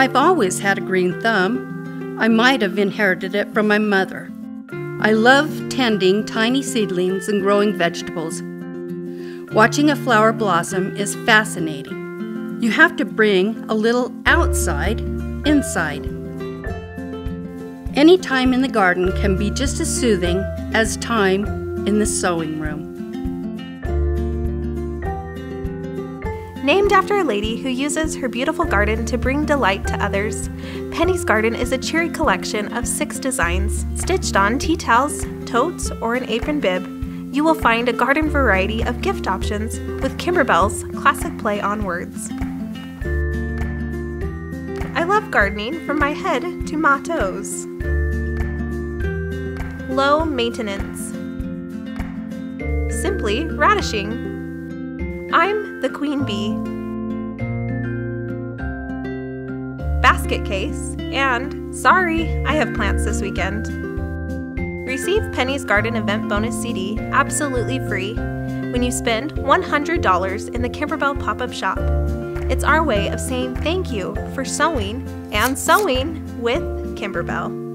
I've always had a green thumb. I might have inherited it from my mother. I love tending tiny seedlings and growing vegetables. Watching a flower blossom is fascinating. You have to bring a little outside inside. Any time in the garden can be just as soothing as time in the sewing room. Named after a lady who uses her beautiful garden to bring delight to others, Penny's Garden is a cheery collection of 6 designs stitched on tea towels, totes, or an apron bib. You will find a garden variety of gift options with Kimberbell's classic play on words. I love gardening from my head to my toes. Low maintenance. Simply radishing. I'm the queen bee. Basket case, and sorry, I have plants this weekend. Receive Penny's Garden Event Bonus CD absolutely free when you spend $100 in the Kimberbell pop-up shop. It's our way of saying thank you for sewing and sewing with Kimberbell.